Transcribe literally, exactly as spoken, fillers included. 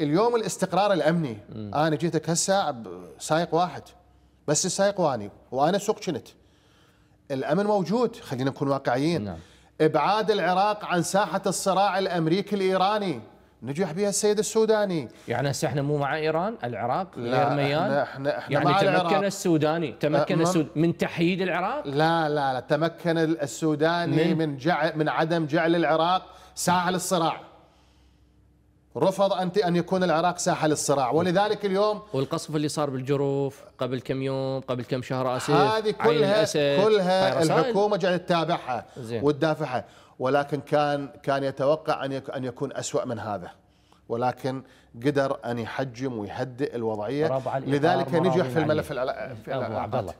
اليوم الاستقرار الامني. م. انا جيتك هسه سايق واحد بس، السايق واني وانا سوق كنت. الامن موجود، خلينا نكون واقعيين. نعم. ابعاد العراق عن ساحه الصراع الامريكي الايراني نجح بها السيد السوداني. يعني هسه احنا مو مع ايران، العراق غير ميال. احنا احنا يعني مع تمكن العراق. السوداني تمكن السود... من تحييد العراق؟ لا لا لا، تمكن السوداني من من, جع... من عدم جعل العراق ساحه للصراع. رفض ان ان يكون العراق ساحه للصراع، ولذلك اليوم والقصف اللي صار بالجروف قبل كم يوم، قبل كم شهر اسف، هذه كلها كلها الحكومه جعلت تتابعها وتدافعها، ولكن كان كان يتوقع ان ان يكون اسوأ من هذا، ولكن قدر ان يحجم ويهدئ الوضعيه، لذلك نجح في الملف في العلاقات.